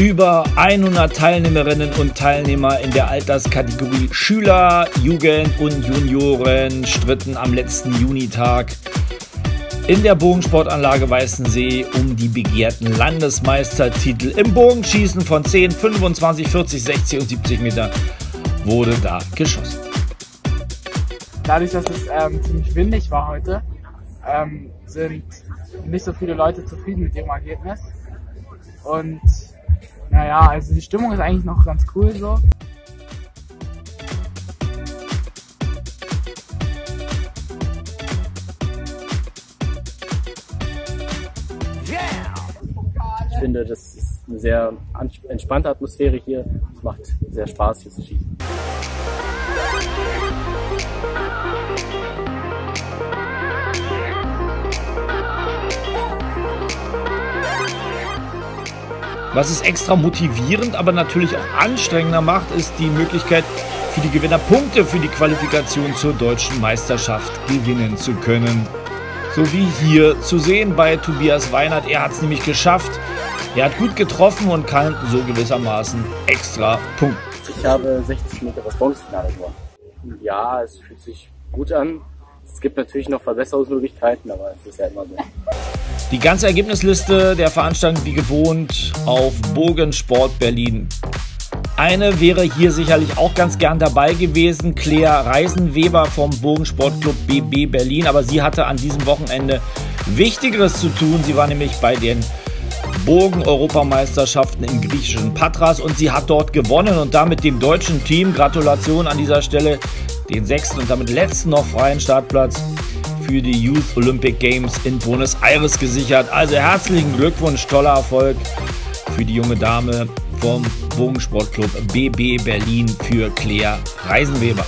über 100 Teilnehmerinnen und Teilnehmer in der Alterskategorie Schüler, Jugend und Junioren stritten am letzten Junitag in der Bogensportanlage Weißensee um die begehrten Landesmeistertitel im Bogenschießen von 10, 25, 40, 60 und 70 Meter wurde da geschossen. Dadurch, dass es ziemlich windig war heute, sind nicht so viele Leute zufrieden mit ihrem Ergebnis. Und naja, also die Stimmung ist eigentlich noch ganz cool so. Ich finde, das ist eine sehr entspannte Atmosphäre hier. Es macht sehr Spaß, hier zu schießen. Was es extra motivierend, aber natürlich auch anstrengender macht, ist die Möglichkeit, für die Gewinner Punkte für die Qualifikation zur deutschen Meisterschaft gewinnen zu können. So wie hier zu sehen bei Tobias Weinert. Er hat es nämlich geschafft. Er hat gut getroffen und kann so gewissermaßen extra punkten. Ich habe 60 Meter das Bonusfinale gewonnen. Ja, es fühlt sich gut an. Es gibt natürlich noch Verbesserungsmöglichkeiten, aber es ist ja immer so. Die ganze Ergebnisliste der Veranstaltung wie gewohnt auf Bogensport Berlin. Eine wäre hier sicherlich auch ganz gern dabei gewesen, Claire Reisenweber vom Bogensportclub BB Berlin. Aber sie hatte an diesem Wochenende Wichtigeres zu tun. Sie war nämlich bei den Bogen-Europameisterschaften im griechischen Patras und sie hat dort gewonnen und damit dem deutschen Team, Gratulation an dieser Stelle, den 6. und damit letzten noch freien Startplatz für die Youth Olympic Games in Buenos Aires gesichert. Also herzlichen Glückwunsch, toller Erfolg für die junge Dame vom Bogensportclub BB Berlin, für Claire Reisenweber.